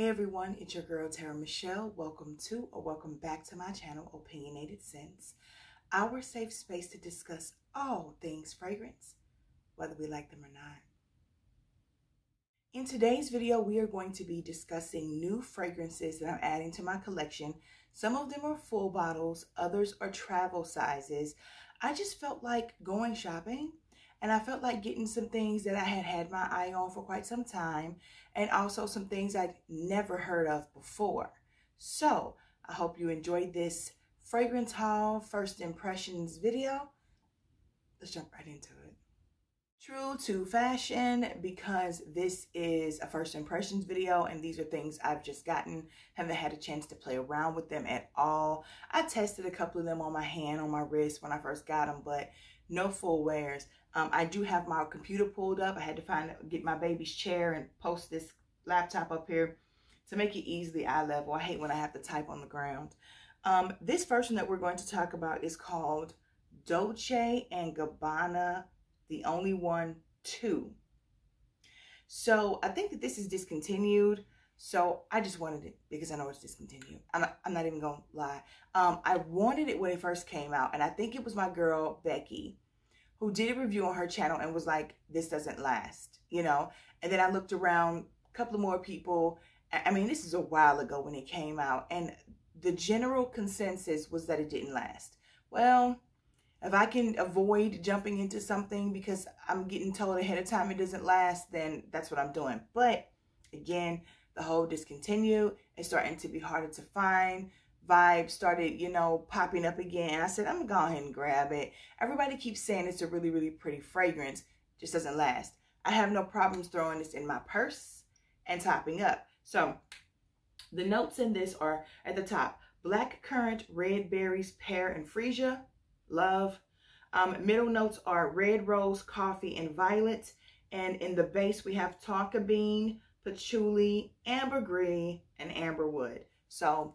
Hey everyone, it's your girl TeraMichelle Michelle. Welcome to or welcome back to my channel, Opinionated Scents, our safe space to discuss all things fragrance, whether we like them or not. In today's video, we are going to be discussing new fragrances that I'm adding to my collection. Some of them are full bottles, others are travel sizes. I just felt like going shopping. And I felt like getting some things that I had my eye on for quite some time, and also some things I'd never heard of before. So I hope you enjoyed this fragrance haul, first impressions video. Let's jump right into it. True to fashion, because this is a first impressions video and these are things I've just gotten, haven't had a chance to play around with them at all. I tested a couple of them on my hand, on my wrist when I first got them, but no full wears. I do have my computer pulled up. I had to get my baby's chair and post this laptop up here to make it easily eye level. I hate when I have to type on the ground. This first one that we're going to talk about is called Dolce & Gabbana, The Only One 2. So I think that this is discontinued. So I just wanted it because I know it's discontinued. I'm not even going to lie. I wanted it when it first came out. And I think it was my girl, Becky, who did a review on her channel and was like, this doesn't last, you know? And then I looked around, a couple of more people. I mean, this is a while ago when it came out, and the general consensus was that it didn't last. Well, if I can avoid jumping into something because I'm getting told ahead of time it doesn't last, then that's what I'm doing. But again, the whole discontinue, it's starting to be harder to find. Vibe started, you know, popping up again. I said, I'm gonna go ahead and grab it. Everybody keeps saying it's a really, really pretty fragrance, just doesn't last. I have no problems throwing this in my purse and topping up. So the notes in this are at the top: black currant, red berries, pear, and freesia. Love. Middle notes are red rose, coffee, and violet. And in the base, we have tonka bean, patchouli, ambergris, and amberwood. So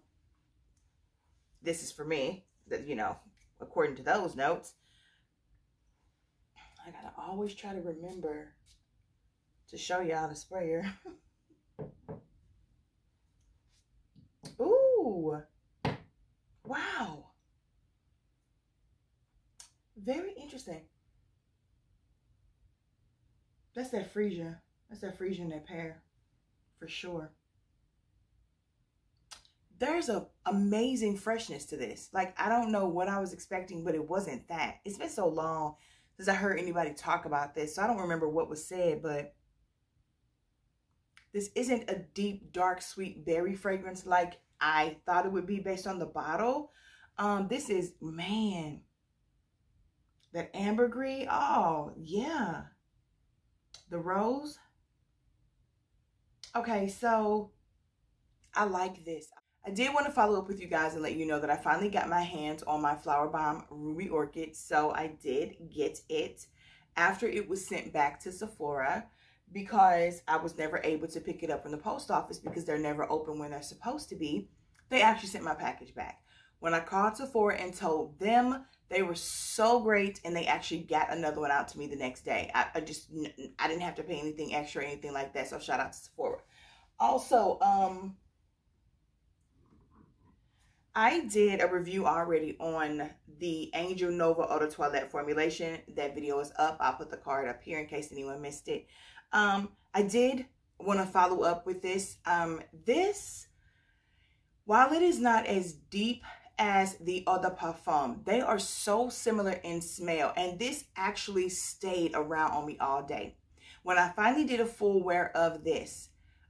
this is for me, that, you know, according to those notes. I gotta always try to remember to show y'all the sprayer. Ooh, wow, very interesting. That's that freesia, that's that freesia and that pear for sure. There's an amazing freshness to this. Like, I don't know what I was expecting, but it wasn't that. It's been so long since I heard anybody talk about this, so I don't remember what was said, but this isn't a deep, dark, sweet berry fragrance like I thought it would be based on the bottle. This is, man, that ambergris. Oh, yeah. The rose. Okay, so I like this. I did want to follow up with you guys and let you know that I finally got my hands on my Flower Bomb Ruby Orchid. So I did get it after it was sent back to Sephora, because I was never able to pick it up from the post office because they're never open when they're supposed to be. They actually sent my package back. When I called Sephora and told them, they were so great, and they actually got another one out to me the next day. I didn't have to pay anything extra or anything like that. So shout out to Sephora. Also, I did a review already on the Angel Nova Eau de Toilette formulation. That video is up. I'll put the card up here in case anyone missed it. I did want to follow up with this. This, while it is not as deep as the Eau de Parfum, they are so similar in smell. And this actually stayed around on me all day. When I finally did a full wear of this,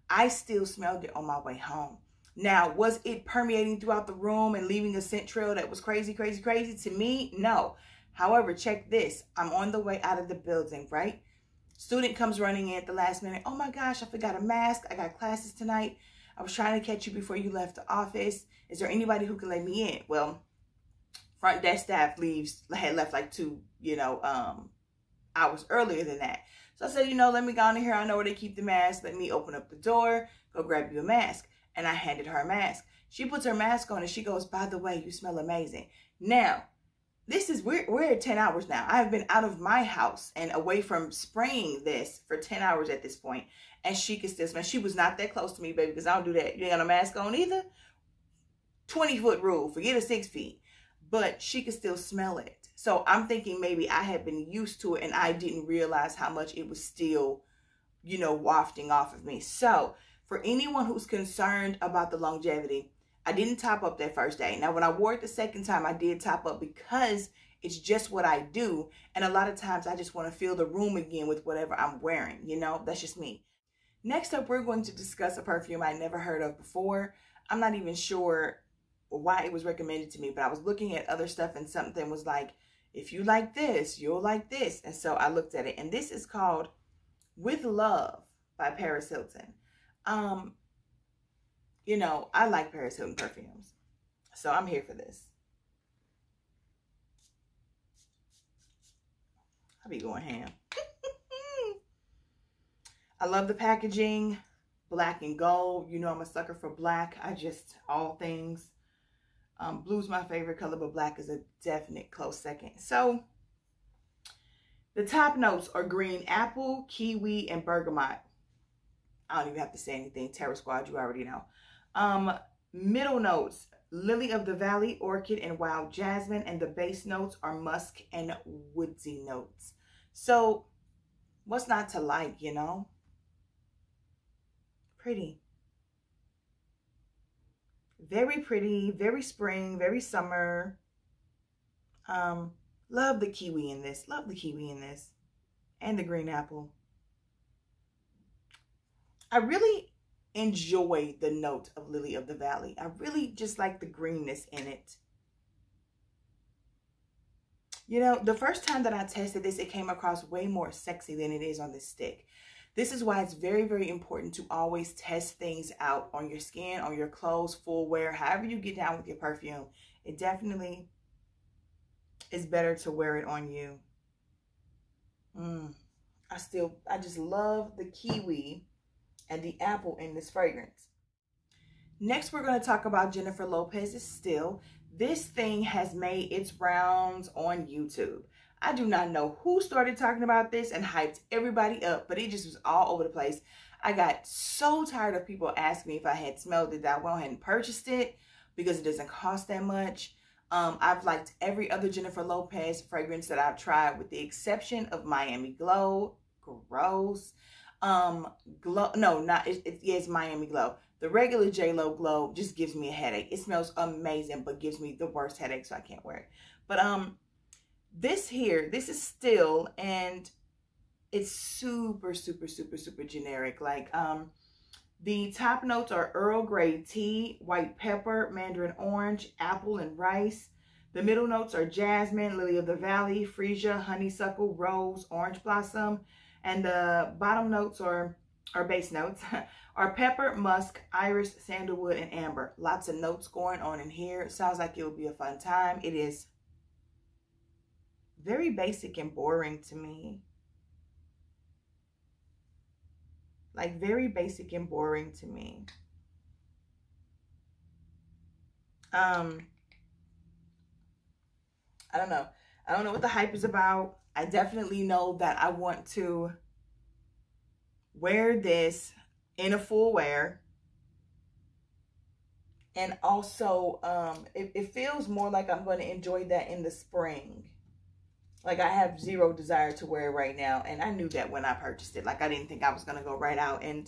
I still smelled it on my way home. Now, was it permeating throughout the room and leaving a scent trail that was crazy, crazy, crazy? To me, no. However, check this. I'm on the way out of the building, right? Student comes running in at the last minute. Oh my gosh, I forgot a mask. I got classes tonight. I was trying to catch you before you left the office. Is there anybody who can let me in? Well, front desk staff had left like 2, you know, hours earlier than that. So I said, you know, let me go in here. I know where they keep the mask. Let me open up the door, go grab you a mask. And I handed her a mask. She puts her mask on and she goes, by the way, you smell amazing. Now, This is, we're at 10 hours now. I have been out of my house and away from spraying this for 10 hours at this point. And she can still smell. She was not that close to me, baby, because I don't do that. You ain't got no mask on either. 20-foot rule. Forget a 6 feet. But she could still smell it. So I'm thinking maybe I had been used to it and I didn't realize how much it was still, you know, wafting off of me. So for anyone who's concerned about the longevity, I didn't top up that first day. Now, when I wore it the second time, I did top up because it's just what I do. And a lot of times I just want to fill the room again with whatever I'm wearing. You know, that's just me. Next up, we're going to discuss a perfume I never heard of before. I'm not even sure why it was recommended to me, but I was looking at other stuff and something was like, if you like this, you'll like this. And so I looked at it, and this is called With Love by Paris Hilton. You know, I like Paris Hilton perfumes, so I'm here for this. I'll be going ham. I love the packaging, black and gold. You know I'm a sucker for black. I just, all things. Blue's my favorite color, but black is a definite close second. So the top notes are green apple, kiwi, and bergamot. I don't even have to say anything. Terror Squad, you already know. Middle notes, lily of the valley, orchid, and wild jasmine. And the base notes are musk and woodsy notes. So what's not to like, you know? Pretty. Very pretty, very spring, very summer. Love the kiwi in this. Love the kiwi in this. And the green apple. I really enjoy the note of lily of the valley. I really just like the greenness in it. You know, the first time that I tested this, it came across way more sexy than it is on this stick. This is why it's very, very important to always test things out on your skin, on your clothes, full wear, however you get down with your perfume. It definitely is better to wear it on you. I just love the kiwi and the apple in this fragrance. Next, we're going to talk about Jennifer Lopez's Still. This thing has made its rounds on YouTube. I do not know who started talking about this and hyped everybody up, but it just was all over the place. I got so tired of people asking me if I had smelled it that I went ahead and purchased it because it doesn't cost that much. I've liked every other Jennifer Lopez fragrance that I've tried with the exception of Miami Glow. Gross. It's Miami Glow. The regular J-Lo Glow just gives me a headache. It smells amazing, but gives me the worst headache, so I can't wear it. But this here, this is Still, and it's super, super, super, super generic. Like, the top notes are Earl Grey tea, white pepper, mandarin orange, apple, and rice. The middle notes are jasmine, lily of the valley, freesia, honeysuckle, rose, orange blossom. And the bottom notes are, or base notes, are pepper, musk, iris, sandalwood, and amber. Lots of notes going on in here. Sounds like it'll be a fun time. It is very basic and boring to me. Like, very basic and boring to me. I don't know. I don't know what the hype is about. I definitely know that I want to wear this in a full wear. And also, it feels more like I'm going to enjoy that in the spring. Like, I have zero desire to wear it right now. And I knew that when I purchased it. Like, I didn't think I was going to go right out and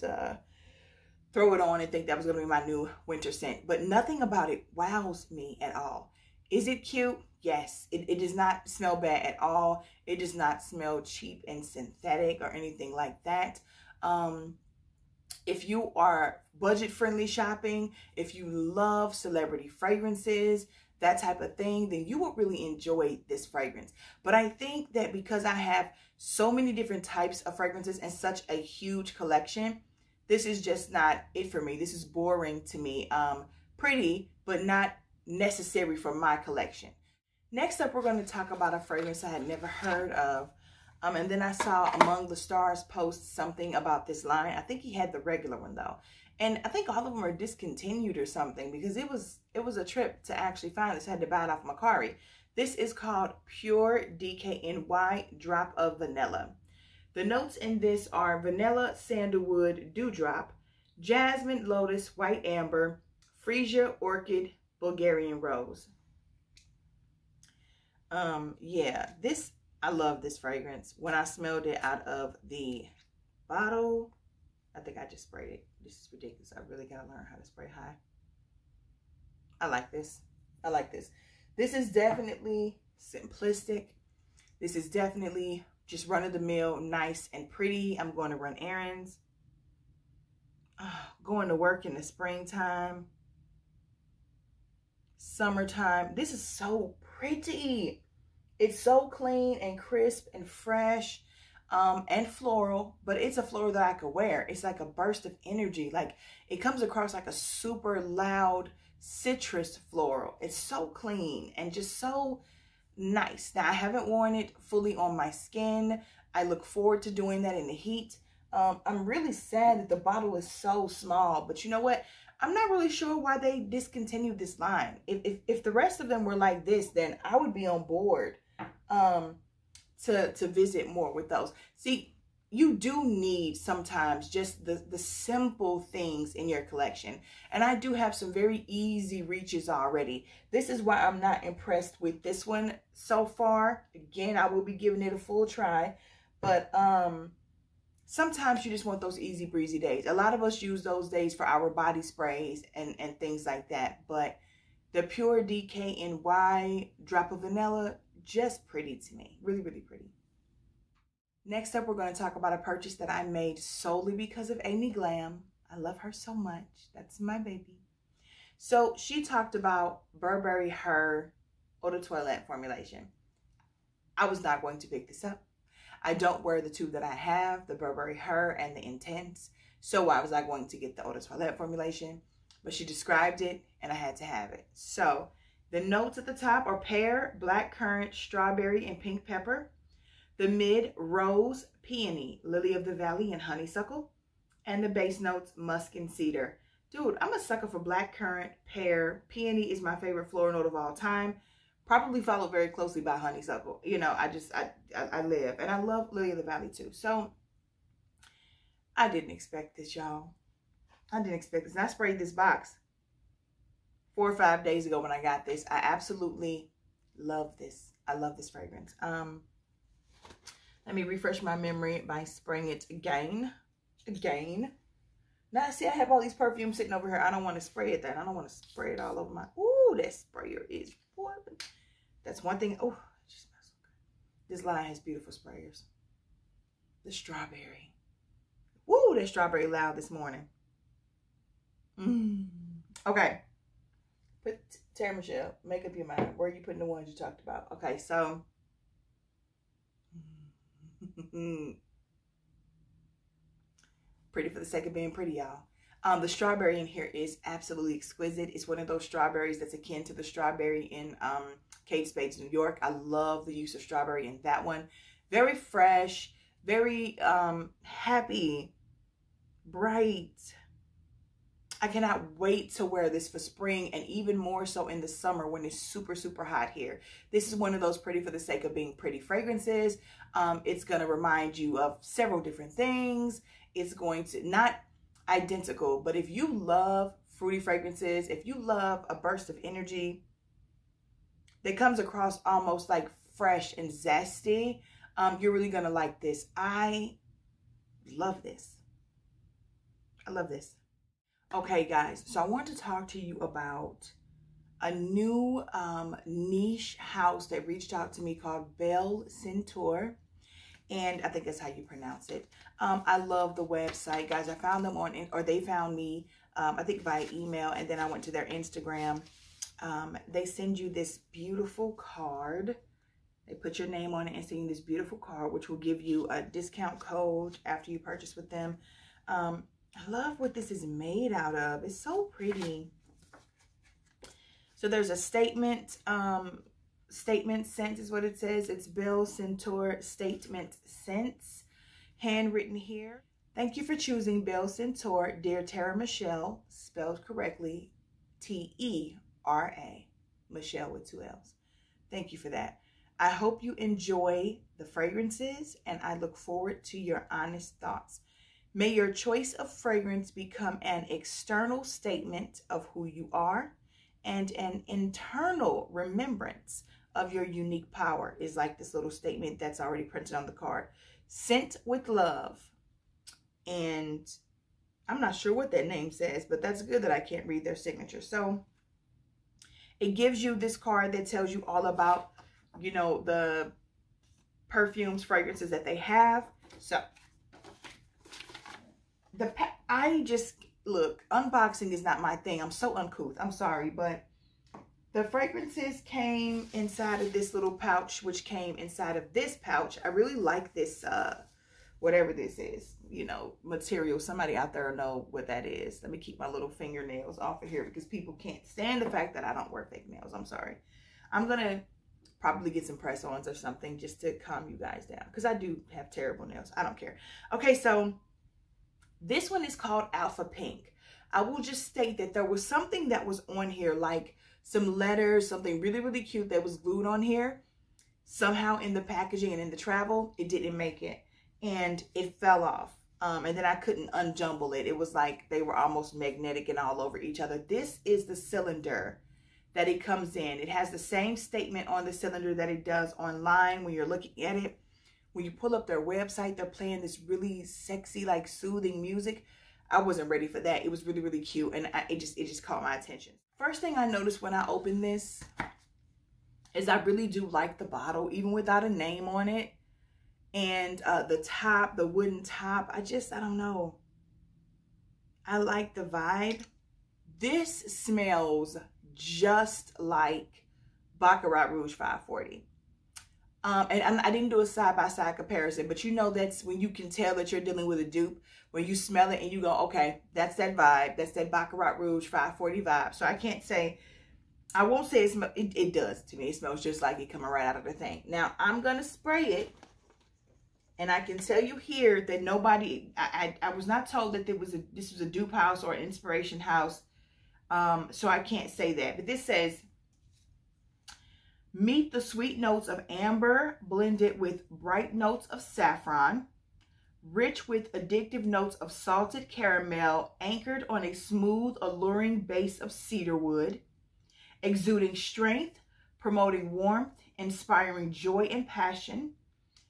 throw it on and think that was going to be my new winter scent. But nothing about it wows me at all. Is it cute? Yes. It does not smell bad at all. It does not smell cheap and synthetic or anything like that. If you are budget-friendly shopping, if you love celebrity fragrances, that type of thing, then you will really enjoy this fragrance. But I think that because I have so many different types of fragrances and such a huge collection, this is just not it for me. This is boring to me. Pretty, but not necessary for my collection. Next up, we're going to talk about a fragrance I had never heard of. And then I saw Among the Stars post something about this line. I think he had the regular one though. And I think all of them are discontinued or something because it was a trip to actually find this. I had to buy it off Macari. This is called Pure DKNY Drop of Vanilla. The notes in this are vanilla, sandalwood, dewdrop, jasmine, lotus, white amber, freesia, orchid, Bulgarian rose. Yeah, this, I love this fragrance. When I smelled it out of the bottle, I think I just sprayed it. This is ridiculous. I really gotta learn how to spray high. I like this. I like this. This is definitely simplistic. This is definitely just run of the mill, nice and pretty. I'm going to run errands. Going to work in the springtime. Summertime. This is so pretty. It's so clean and crisp and fresh and floral, but it's a floral that I could wear. It's like a burst of energy. Like it comes across like a super loud citrus floral. It's so clean and just so nice. Now I haven't worn it fully on my skin. I look forward to doing that in the heat. I'm really sad that the bottle is so small, but you know what? I'm not really sure why they discontinued this line. If the rest of them were like this, then I would be on board to visit more with those. See, you do need sometimes just the simple things in your collection. And I do have some very easy reaches already. This is why I'm not impressed with this one so far. Again, I will be giving it a full try, but sometimes you just want those easy breezy days. A lot of us use those days for our body sprays and things like that. But the Pure DKNY Drop of Vanilla, just pretty to me. Really, really pretty. Next up, we're going to talk about a purchase that I made solely because of Amy Glam. I love her so much. That's my baby. So she talked about Burberry Her Eau de Toilette formulation. I was not going to pick this up. I don't wear the two that I have, the Burberry Her and the Intense. So why was I going to get the Eau de Toilette formulation? But she described it and I had to have it. So the notes at the top are pear, blackcurrant, strawberry, and pink pepper. The mid, rose, peony, lily of the valley, and honeysuckle. And the base notes, musk and cedar. Dude, I'm a sucker for blackcurrant, pear. Peony is my favorite floral note of all time. Probably followed very closely by honeysuckle. You know, I live. And I love lily of the valley too. So, I didn't expect this, y'all. I didn't expect this. And I sprayed this box 4 or 5 days ago when I got this. I absolutely love this. I love this fragrance. Let me refresh my memory by spraying it again. Now, see, I have all these perfumes sitting over here. I don't want to spray it that. I don't want to spray it all over my... Ooh, that sprayer is... That's one thing. Oh, it just smells so good. This line has beautiful sprayers. The strawberry. Woo, that strawberry loud this morning. Okay. Put TeraMichelle, make up your mind. Where are you putting the ones you talked about? Okay, so. Pretty for the sake of being pretty, y'all. The strawberry in here is absolutely exquisite. It's one of those strawberries that's akin to the strawberry in Kate Spade's New York. I love the use of strawberry in that one. Very fresh, very happy, bright. I cannot wait to wear this for spring and even more so in the summer when it's super, super hot here. This is one of those pretty for the sake of being pretty fragrances. It's going to remind you of several different things. It's going to not... identical, but if you love fruity fragrances, if you love a burst of energy that comes across almost like fresh and zesty, you're really gonna like this. I love this. I love this. Okay, guys, so I want to talk to you about a new niche house that reached out to me called Belle Senteur. And I think that's how you pronounce it. I love the website, guys. I found them on, or they found me, I think via email, and then I went to their Instagram. They send you this beautiful card. They put your name on it and send you this beautiful card, which will give you a discount code after you purchase with them. I love what this is made out of. It's so pretty. So there's a statement, statement scent is what it says. It's Belle Senteur statement scents, handwritten here. Thank you for choosing Belle Senteur, dear TeraMichelle, spelled correctly, T-E-R-A, Michelle with 2 L's. Thank you for that. I hope you enjoy the fragrances, and I look forward to your honest thoughts. May your choice of fragrance become an external statement of who you are, and an internal remembrance of your unique power is like this little statement that's already printed on the card. Scent with Love. And I'm not sure what that name says, but that's good that I can't read their signature. So it gives you this card that tells you all about, you know, the perfumes, fragrances that they have. So I just, look, unboxing is not my thing. I'm so uncouth. I'm sorry, but the fragrances came inside of this little pouch, which came inside of this pouch. I really like this, whatever this is, you know, material. Somebody out there will know what that is. Let me keep my little fingernails off of here because people can't stand the fact that I don't wear fake nails. I'm sorry. I'm going to probably get some press-ons or something just to calm you guys down because I do have terrible nails. I don't care. Okay, so this one is called Alpha Pink. I will just state that there was something that was on here, like some letters, something really, really cute that was glued on here. Somehow in the packaging and in the travel, it didn't make it. And it fell off. And then I couldn't unjumble it. It was like they were almost magnetic and all over each other. This is the cylinder that it comes in. It has the same statement on the cylinder that it does online when you're looking at it. When you pull up their website, they're playing this really sexy, like soothing music. I wasn't ready for that. It was really, really cute. And it just caught my attention. First thing I noticed when I opened this is I really do like the bottle, even without a name on it. And the top, the wooden top, I don't know. I like the vibe. This smells just like Baccarat Rouge 540. And I didn't do a side-by-side comparison, but you know that's when you can tell that you're dealing with a dupe, when you smell it and you go, okay, that's that vibe. That's that Baccarat Rouge 540 vibe. So I can't say, I won't say it does to me. It smells just like it coming right out of the thing. Now, I'm going to spray it. And I can tell you here that nobody, I was not told that this was a dupe house or an inspiration house. So I can't say that. But this says, meet the sweet notes of amber blended with bright notes of saffron, rich with addictive notes of salted caramel, anchored on a smooth, alluring base of cedarwood, exuding strength, promoting warmth, inspiring joy and passion.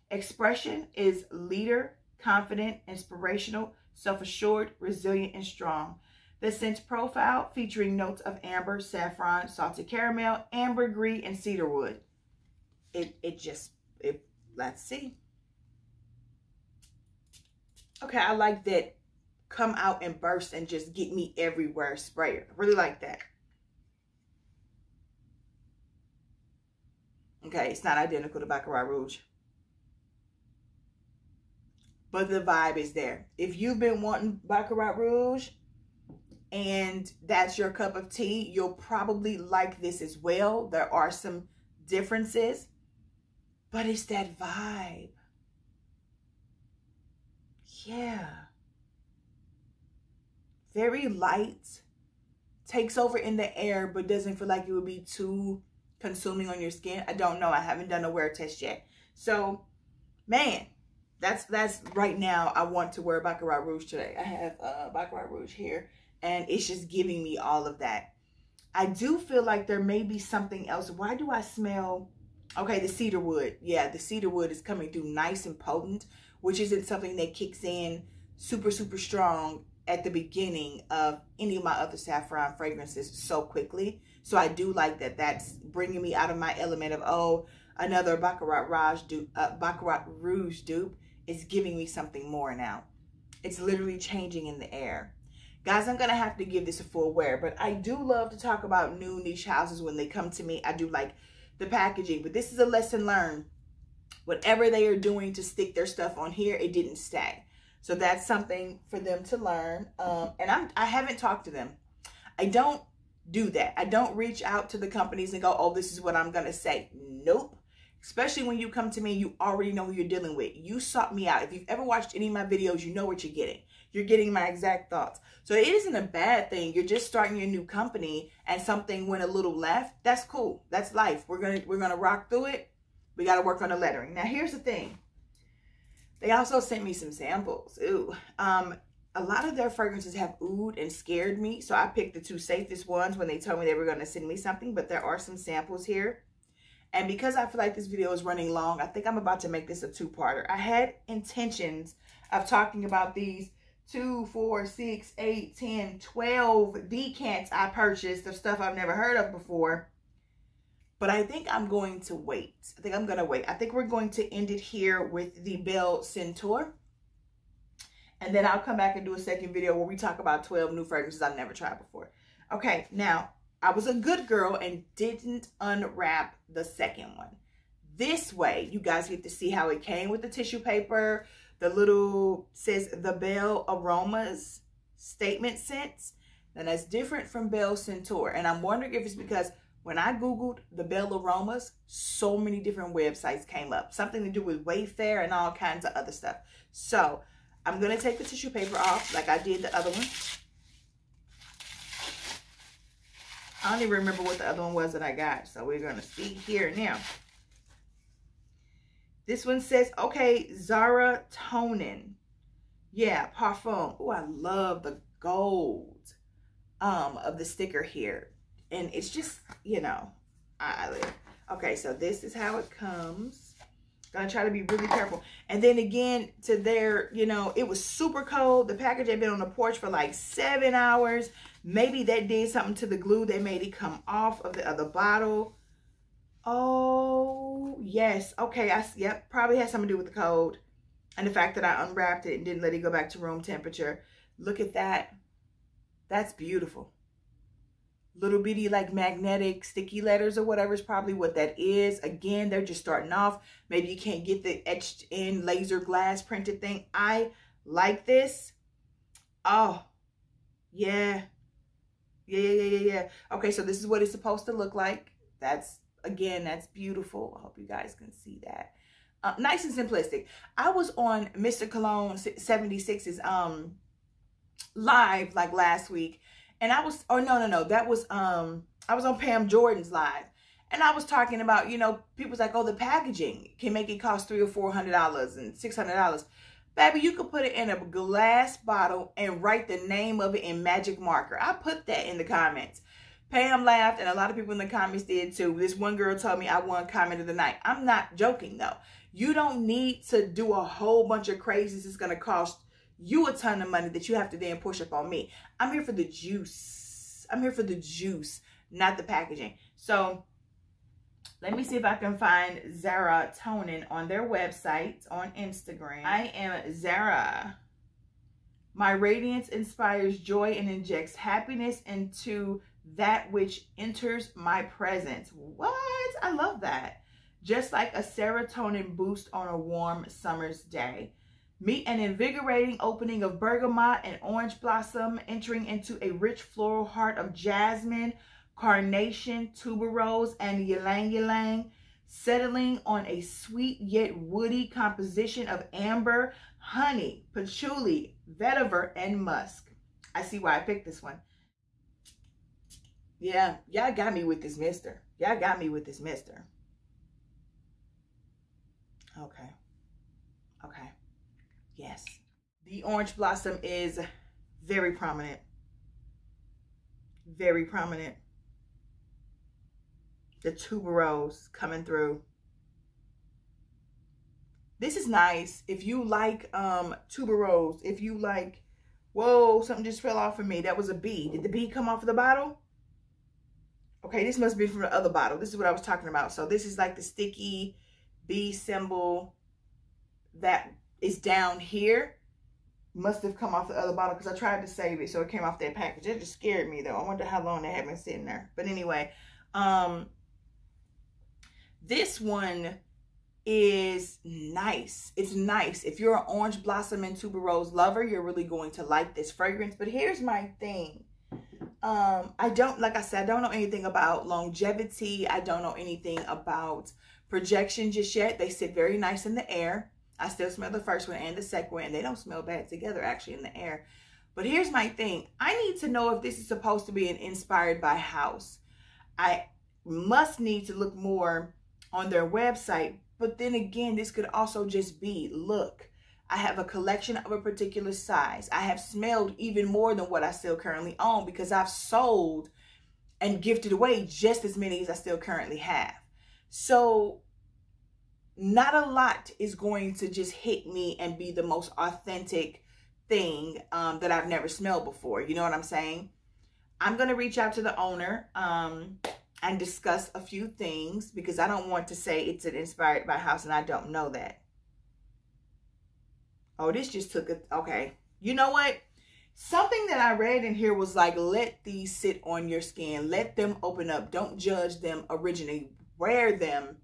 Expression is leader, confident, inspirational, self-assured, resilient, and strong. The scent profile featuring notes of amber, saffron, salted caramel, ambergris, and cedarwood. Let's see. Okay, I like that come out and burst and just get me everywhere sprayer. I really like that. Okay, it's not identical to Baccarat Rouge. But the vibe is there. If you've been wanting Baccarat Rouge and that's your cup of tea, you'll probably like this as well. There are some differences, but it's that vibe. Yeah. Very light. Takes over in the air, but doesn't feel like it would be too consuming on your skin. I don't know. I haven't done a wear test yet. So, man. That's right now, I want to wear Baccarat Rouge today. I have Baccarat Rouge here, and it's just giving me all of that. I do feel like there may be something else. Why do I smell, okay, the cedarwood. Yeah, the cedarwood is coming through nice and potent, which isn't something that kicks in super, super strong at the beginning of any of my other saffron fragrances so quickly. So I do like that. That's bringing me out of my element of, oh, another Baccarat Rouge dupe. It's giving me something more now. It's literally changing in the air. Guys, I'm going to have to give this a full wear, but I do love to talk about new niche houses when they come to me. I do like the packaging, but this is a lesson learned. Whatever they are doing to stick their stuff on here, it didn't stay. So that's something for them to learn. And I haven't talked to them. I don't do that. I don't reach out to the companies and go, oh, this is what I'm going to say. Nope. Especially when you come to me, you already know who you're dealing with. You sought me out. If you've ever watched any of my videos, you know what you're getting. you're getting my exact thoughts. So it isn't a bad thing. You're just starting your new company and something went a little left. That's cool. That's life. We're gonna rock through it. We got to work on the lettering. Now, here's the thing. They also sent me some samples. Ooh. A lot of their fragrances have oud and scared me. So I picked the two safest ones when they told me they were going to send me something. But there are some samples here. And because I feel like this video is running long, I think I'm about to make this a two-parter. I had intentions of talking about these 2, 4, 6, 8, 10, 12 decants I purchased of stuff I've never heard of before. But I think I'm going to wait. I think I'm going to wait. I think we're going to end it here with the Belle Senteur. And then I'll come back and do a second video where we talk about 12 new fragrances I've never tried before. Okay, now, I was a good girl and didn't unwrap the second one. This way, you guys get to see how it came with the tissue paper. The little, says the Belle Aromas statement scents. And that's different from Belle Senteur. And I'm wondering if it's because when I Googled the Belle Aromas, so many different websites came up. Something to do with Wayfair and all kinds of other stuff. So, I'm going to take the tissue paper off like I did the other one. I don't even remember what the other one was that I got. So, we're going to see here now. This one says, okay, Zerah Tonin. Yeah, Parfum. Oh, I love the gold of the sticker here. And it's just, you know, okay, so this is how it comes. Gonna try to be really careful. And then again, to their, you know, it was super cold. The package had been on the porch for like 7 hours. Maybe that did something to the glue. They made it come off of the other bottle. Oh, yes. Okay, yep, probably had something to do with the cold. And the fact that I unwrapped it and didn't let it go back to room temperature. Look at that. That's beautiful. Little bitty like magnetic sticky letters or whatever is probably what that is. Again, they're just starting off. Maybe you can't get the etched in laser glass printed thing. I like this. Oh, yeah. Yeah. Okay, so this is what it's supposed to look like. That's, again, that's beautiful. I hope you guys can see that. Nice and simplistic. I was on Mr. Cologne 76's live like last week. And I was, oh, no, that was, I was on Pam Jordan's live. And I was talking about, you know, people's like, oh, the packaging can make it cost $300 or $400 and $600. Baby, you could put it in a glass bottle and write the name of it in magic marker. I put that in the comments. Pam laughed, and a lot of people in the comments did too. This one girl told me I won comment of the night. I'm not joking, though. You don't need to do a whole bunch of crazies. It's going to cost you a ton of money that you have to then push up on me. I'm here for the juice. I'm here for the juice, not the packaging. So let me see if I can find Zerah Tonin on their website, on Instagram. I am Zerah. My radiance inspires joy and injects happiness into that which enters my presence. What? I love that. Just like a serotonin boost on a warm summer's day. Meet an invigorating opening of bergamot and orange blossom, entering into a rich floral heart of jasmine, carnation, tuberose, and ylang-ylang, settling on a sweet yet woody composition of amber, honey, patchouli, vetiver, and musk. I see why I picked this one. Yeah, y'all got me with this mister. Y'all got me with this mister. Okay. Okay. Yes, the orange blossom is very prominent. Very prominent. The tuberose coming through. This is nice. If you like tuberose, if you like, whoa, something just fell off of me. That was a bee. Did the bee come off of the bottle? Okay, this must be from the other bottle. This is what I was talking about. So this is like the sticky bee symbol that is down here. Must have come off the other bottle because I tried to save it, so it came off that package. It just scared me, though. I wonder how long they have been sitting there. But anyway, this one is nice. It's nice. If you're an orange blossom and tuberose lover, you're really going to like this fragrance. But here's my thing. I don't, like I said, I don't know anything about longevity. I don't know anything about projection just yet. They sit very nice in the air. I still smell the first one and the second one, and they don't smell bad together actually in the air. But here's my thing. I need to know if this is supposed to be an inspired by house. I must need to look more on their website. But then again, this could also just be, look, I have a collection of a particular size. I have smelled even more than what I still currently own because I've sold and gifted away just as many as I still currently have. So not a lot is going to just hit me and be the most authentic thing that I've never smelled before. You know what I'm saying? I'm going to reach out to the owner and discuss a few things because I don't want to say it's an inspired by house and I don't know that. Oh, this just took a, okay. You know what? Something that I read in here was like, let these sit on your skin. Let them open up. Don't judge them originally. Wear them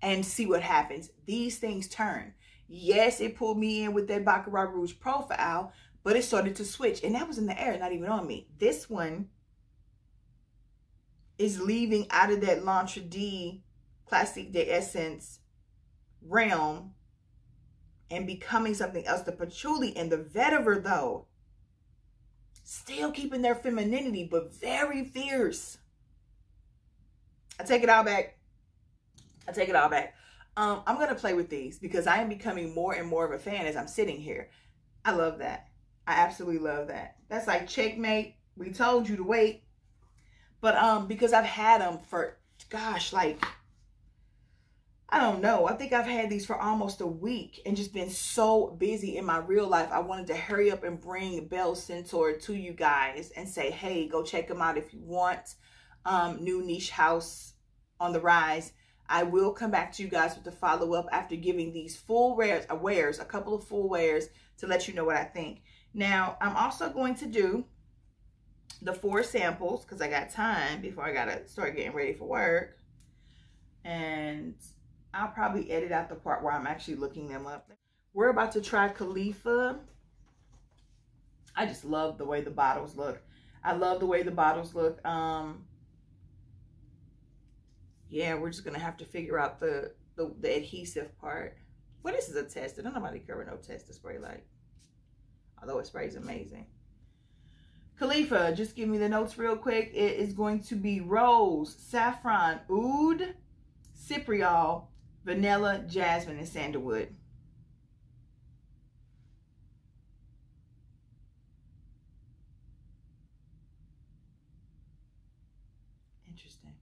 and see what happens. These things turn. Yes, it pulled me in with that Baccarat Rouge profile, but it started to switch. And that was in the air, not even on me. This one is leaving out of that L'Entre D Classique de Essence realm and becoming something else. The patchouli and the vetiver, though, still keeping their femininity, but very fierce. I take it all back. I take it all back. I'm going to play with these because I am becoming more and more of a fan as I'm sitting here. I love that. I absolutely love that. That's like checkmate. We told you to wait. But because I've had them for, gosh, like, I don't know. I think I've had these for almost a week and just been so busy in my real life. I wanted to hurry up and bring Belle Senteur to you guys and say, hey, go check them out if you want. New niche house on the rise. I will come back to you guys with the follow-up after giving these full wares, a couple of full wares, to let you know what I think. Now, I'm also going to do the 4 samples because I got time before I got to start getting ready for work. And I'll probably edit out the part where I'm actually looking them up. We're about to try Khalifa. I just love the way the bottles look. I love the way the bottles look. Yeah, we're just going to have to figure out the adhesive part. Well, this is a tester. Don't nobody care with no tester spray like. Although it sprays amazing. Khalifa, just give me the notes real quick. It is going to be rose, saffron, oud, Cypriol, vanilla, jasmine, and sandalwood. Interesting.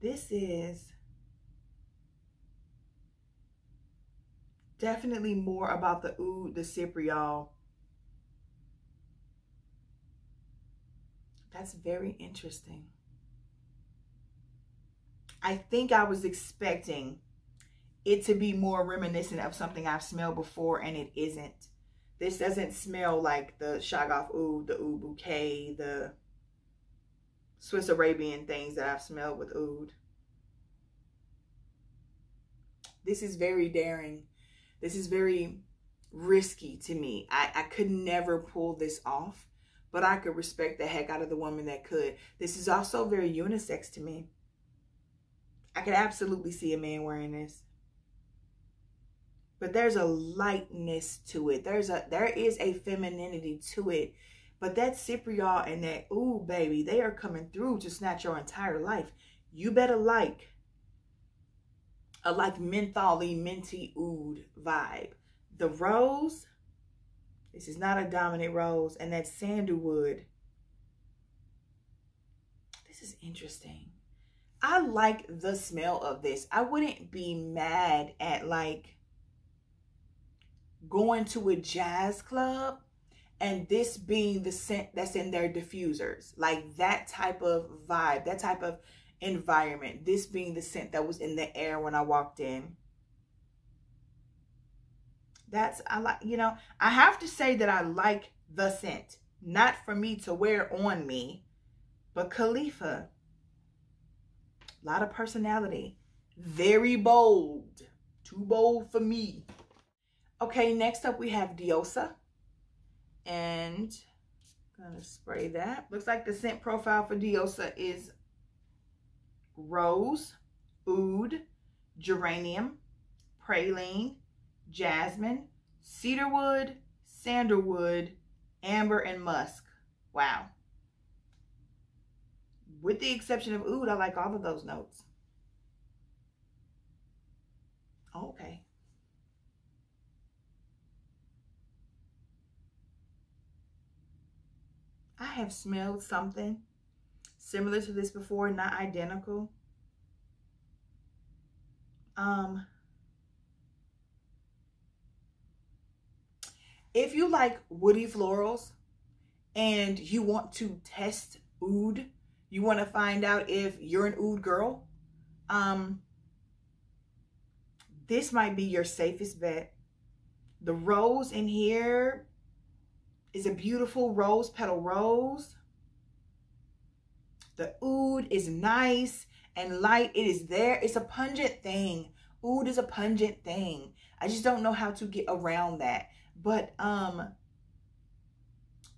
This is definitely more about the oud, the Cypriol. That's very interesting. I think I was expecting it to be more reminiscent of something I've smelled before, and it isn't. This doesn't smell like the Shagoff oud, the oud bouquet, the Swiss Arabian things that I've smelled with oud. This is very daring. This is very risky to me. I could never pull this off, but I could respect the heck out of the woman that could. This is also very unisex to me. I could absolutely see a man wearing this. But there's a lightness to it. There is a femininity to it. But that Cypriol and that, ooh, baby, they are coming through to snatch your entire life. You better like a like menthol-y, minty oud vibe. The rose, this is not a dominant rose. And that sandalwood, this is interesting. I like the smell of this. I wouldn't be mad at like going to a jazz club and this being the scent that's in their diffusers. Like that type of vibe, that type of environment. This being the scent that was in the air when I walked in. That's, I like, you know, I have to say that I like the scent. Not for me to wear on me, but Khalifa. A lot of personality. Very bold. Too bold for me. Okay, next up we have Diosa. And I'm going to spray that. Looks like the scent profile for Diosa is rose, oud, geranium, praline, jasmine, cedarwood, sandalwood, amber, and musk. Wow. With the exception of oud, I like all of those notes. Oh, okay. I have smelled something similar to this before, not identical. If you like woody florals and you want to test oud, you want to find out if you're an oud girl, this might be your safest bet. The rose in here is a beautiful rose petal rose. The oud is nice and light. It is there. It's a pungent thing. Oud is a pungent thing. I just don't know how to get around that. But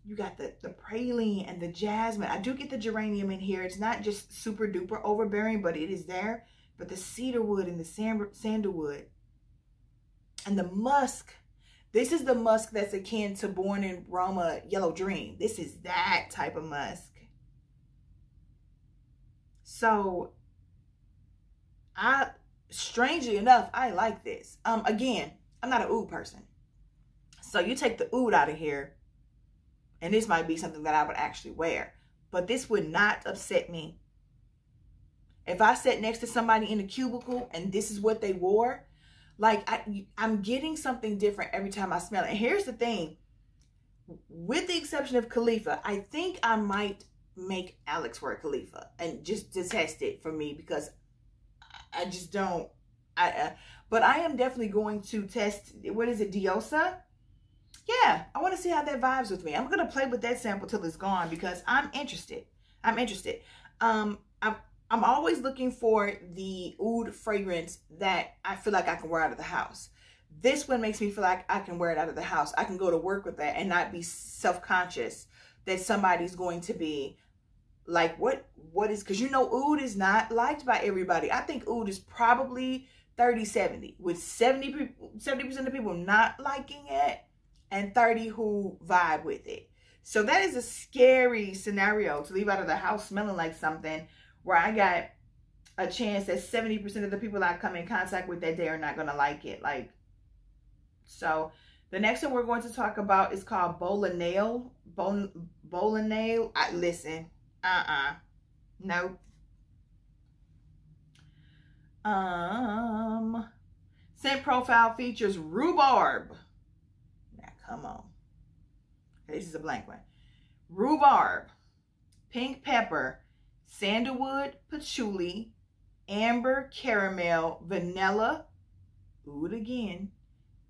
you got the praline and the jasmine. I do get the geranium in here. It's not just super duper overbearing, but it is there. But the cedarwood and the sandalwood and the musk. This is the musk that's akin to Born in Roma Yellow Dream. This is that type of musk. So, strangely enough, I like this. Again, I'm not an oud person. So you take the oud out of here, and this might be something that I would actually wear. But this would not upset me. If I sat next to somebody in a cubicle and this is what they wore, like I'm getting something different every time I smell it. And here's the thing. With the exception of Khalifa, I think I might make Alex wear Khalifa and just detest it for me because I just don't. But I am definitely going to test, what is it, Diosa? Yeah, I want to see how that vibes with me. I'm going to play with that sample till it's gone because I'm interested. I'm interested. I'm always looking for the oud fragrance that I feel like I can wear out of the house. This one makes me feel like I can wear it out of the house. I can go to work with that and not be self-conscious that somebody's going to be like, what is, because you know oud is not liked by everybody. I think oud is probably 30-70 with 70% of people not liking it. And 30 who vibe with it. So that is a scary scenario to leave out of the house smelling like something where I got a chance that 70% of the people I come in contact with that day are not going to like it. Like, so the next one we're going to talk about is called Bolanle. Bolanle. Listen, nope. Scent profile features rhubarb. Come on. Okay, this is a blank one. Rhubarb, pink pepper, sandalwood, patchouli, amber, caramel, vanilla, oud again,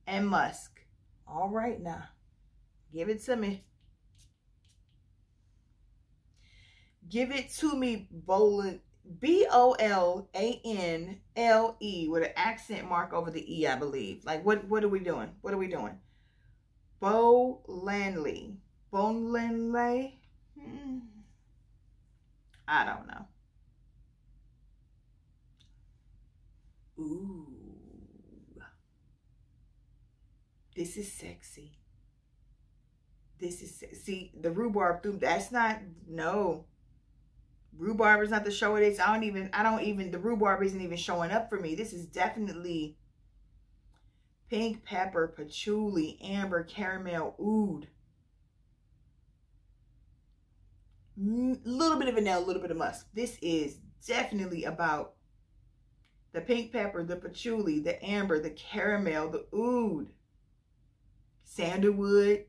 and musk. All right now. Give it to me. Give it to me, Bolanle. B-O-L-A-N-L-E with an accent mark over the E, I believe. Like, what are we doing? What are we doing? Bolanle. Bolanle? I don't know. Ooh. This is sexy. This is sexy. See, the rhubarb through, that's not, no. Rhubarb is not the show it is. I don't even, the rhubarb isn't even showing up for me. This is definitely pink pepper, patchouli, amber, caramel, oud. Little bit of vanilla, a little bit of musk. This is definitely about the pink pepper, the patchouli, the amber, the caramel, the oud. Sandalwood.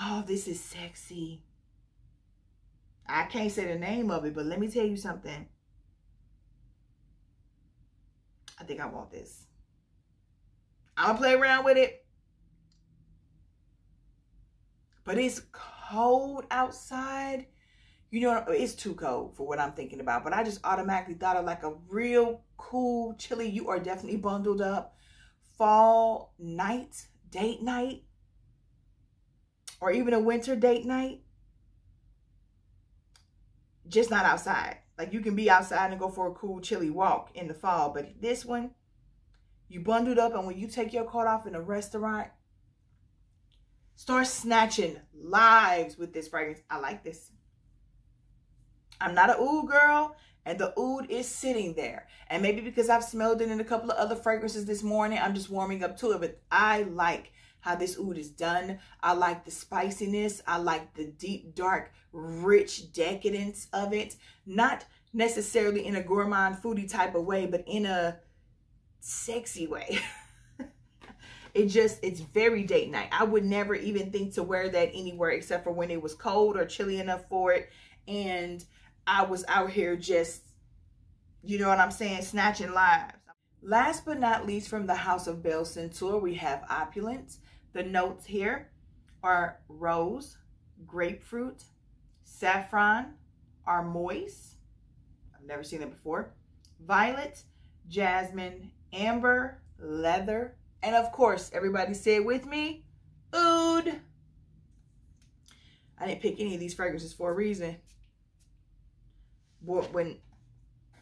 Oh, this is sexy. I can't say the name of it, but let me tell you something. I think I want this. I'm gonna play around with it. But it's cold outside. You know, it's too cold for what I'm thinking about. But I just automatically thought of like a real cool, chilly, you are definitely bundled up, fall night, date night, or even a winter date night. just not outside. Like, you can be outside and go for a cool, chilly walk in the fall. But this one, you bundled up, and when you take your coat off in a restaurant, start snatching lives with this fragrance. I like this. I'm not an oud girl, and the oud is sitting there. And maybe because I've smelled it in a couple of other fragrances this morning, I'm just warming up to it. But I like how this oud is done. I like the spiciness. I like the deep, dark, rich decadence of it. Not necessarily in a gourmand foodie type of way, but in a sexy way. It's very date night. I would never even think to wear that anywhere except for when it was cold or chilly enough for it. And I was out here just, you know what I'm saying, snatching lives. Last but not least, from the house of Belle Senteur, we have opulence. The notes here are rose, grapefruit, saffron, armoise, I've never seen it before, violet, jasmine, amber, leather, and of course, everybody say it with me, oud. I didn't pick any of these fragrances for a reason. When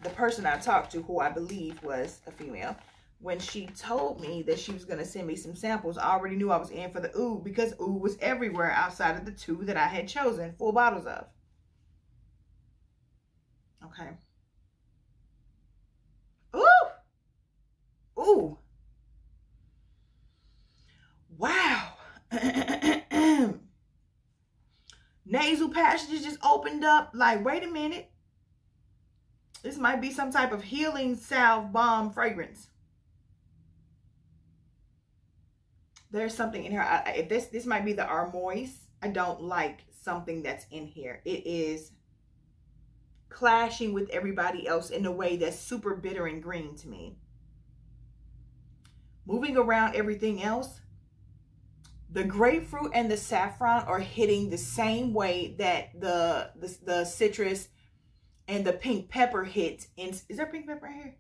the person I talked to, who I believe was a female, when she told me that she was going to send me some samples, I already knew I was in for the oud, because oud was everywhere outside of the two that I had chosen full bottles of. Okay. Ooh! Ooh! Wow! Nasal passages just opened up. Like, wait a minute. This might be some type of healing salve balm fragrance. There's something in here. This might be the Armoise. I don't like something that's in here. It is clashing with everybody else in a way that's super bitter and green to me. Moving around everything else, the grapefruit and the saffron are hitting the same way that the citrus and the pink pepper hits. And is there pink pepper right here?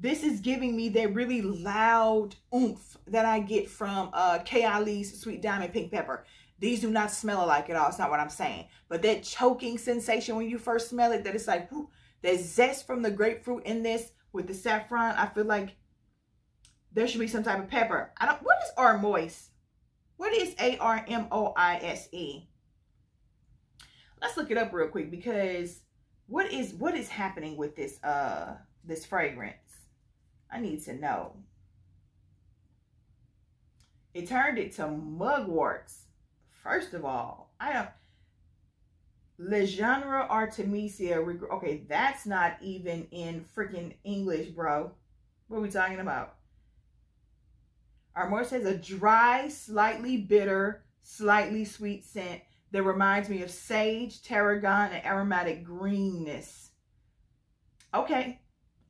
This is giving me that really loud oomph that I get from K.I.Lee's Sweet Diamond Pink Pepper. These do not smell alike at all. It's not what I'm saying. But that choking sensation when you first smell it, that it's like, whew, that zest from the grapefruit in this with the saffron, I feel like there should be some type of pepper. I don't. What is Armoise? What is Armoise? Let's look it up real quick, because what is happening with this this fragrance? I need to know. It turned it to mugworts. First of all, I don't. Le Genre Artemisia. Okay, that's not even in freaking English, bro. What are we talking about? Armoise has a dry, slightly bitter, slightly sweet scent that reminds me of sage, tarragon, and aromatic greenness. Okay,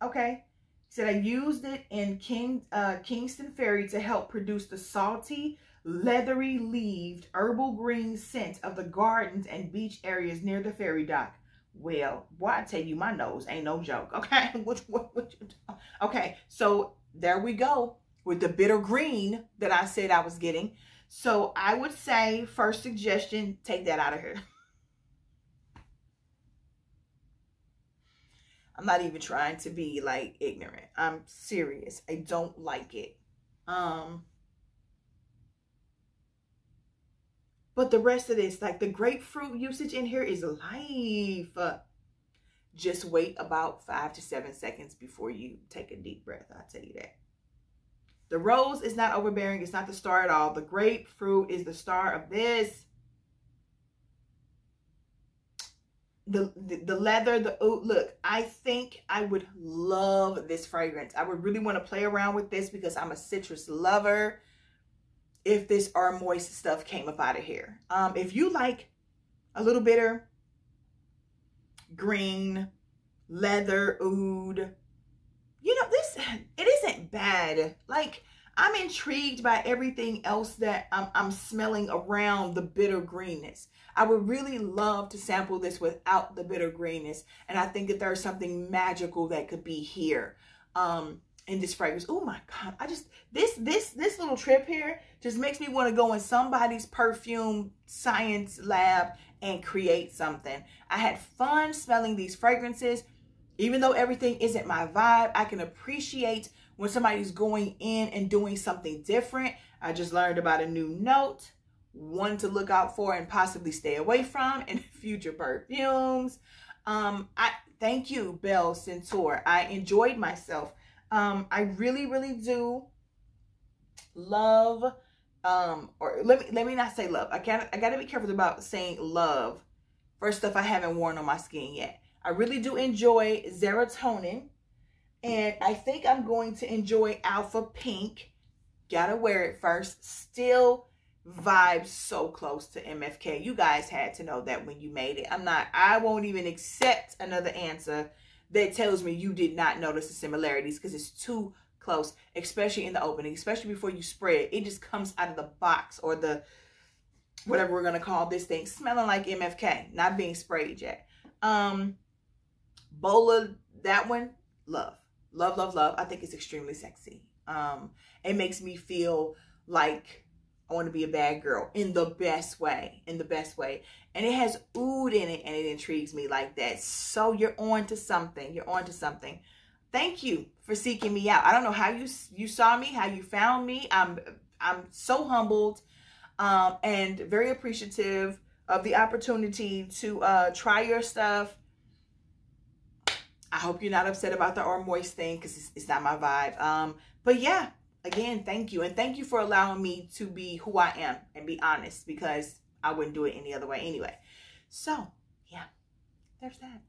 okay. He said, I used it in Kingston Ferry to help produce the salty, leathery-leaved, herbal green scent of the gardens and beach areas near the ferry dock. Well, boy, I tell you, my nose ain't no joke, okay? Okay, so there we go. With the bitter green that I said I was getting. So I would say, first suggestion, take that out of here. I'm not even trying to be like ignorant. I'm serious. I don't like it. But the rest of this, like the grapefruit usage in here is life. Just wait about 5 to 7 seconds before you take a deep breath. I'll tell you that. The rose is not overbearing. It's not the star at all. The grapefruit is the star of this. The leather, the oud. Look, I think I would love this fragrance. I would really want to play around with this because I'm a citrus lover. If this Armoise stuff came up out of here. If you like a little bitter, green, leather, oud, you know, it isn't bad. Like, I'm intrigued by everything else that I'm smelling around the bitter greenness. I would really love to sample this without the bitter greenness. And I think that there's something magical that could be here in this fragrance. Oh my God. I just, this little trip here just makes me want to go in somebody's perfume science lab and create something. I had fun smelling these fragrances. Even though everything isn't my vibe, I can appreciate when somebody's going in and doing something different. I just learned about a new note, one to look out for and possibly stay away from in future perfumes. Thank you, Belle Senteur. I enjoyed myself. I really, really do love, or let me not say love. I gotta be careful about saying love for stuff I haven't worn on my skin yet. I really do enjoy Zerah Tonin, and I think I'm going to enjoy Alpha Pink. Gotta wear it first. Still vibes so close to MFK. You guys had to know that when you made it. I won't even accept another answer that tells me you did not notice the similarities, because it's too close, especially in the opening, especially before you spray it. It just comes out of the box, or the whatever we're gonna call this thing, smelling like MFK, not being sprayed yet. Bola, that one, love. I think it's extremely sexy. It makes me feel like I want to be a bad girl in the best way, And it has oud in it, and it intrigues me like that. So you're on to something. Thank you for seeking me out. I don't know how you saw me, how you found me. I'm so humbled, and very appreciative of the opportunity to try your stuff. I hope you're not upset about the or moist thing, because it's not my vibe. But yeah. Again, thank you. And thank you for allowing me to be who I am and be honest, because I wouldn't do it any other way anyway. So yeah, there's that.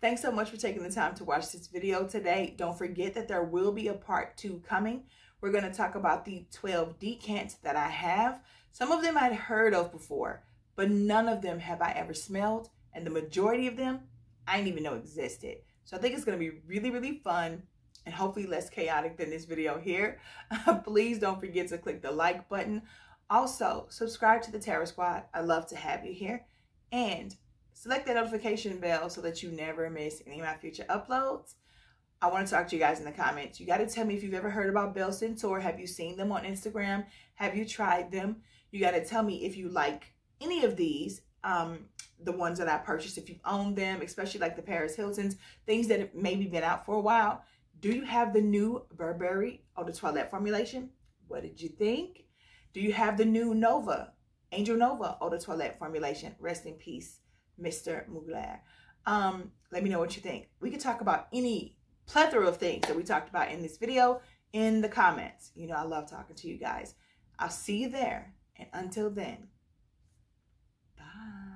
Thanks so much for taking the time to watch this video today. Don't forget that there will be a part 2 coming. We're going to talk about the 12 decants that I have. Some of them I'd heard of before, but none of them have I ever smelled. And the majority of them I didn't even know existed. So I think it's going to be really, really fun, and hopefully less chaotic than this video here. Please don't forget to click the like button. Also, subscribe to the Terror Squad. I love to have you here. And select that notification bell so that you never miss any of my future uploads. I want to talk to you guys in the comments. You got to tell me if you've ever heard about Belle Senteur. Have you seen them on Instagram? Have you tried them? You got to tell me if you like any of these, the ones that I purchased, if you've owned them, especially like the Paris Hiltons, things that have maybe been out for a while. Do you have the new Burberry Eau de Toilette formulation? What did you think? Do you have the new Angel Nova Eau de Toilette formulation? Rest in peace, Mr. Mugler. Let me know what you think. We could talk about any plethora of things that we talked about in this video in the comments. You know I love talking to you guys. I'll see you there. And until then, bye.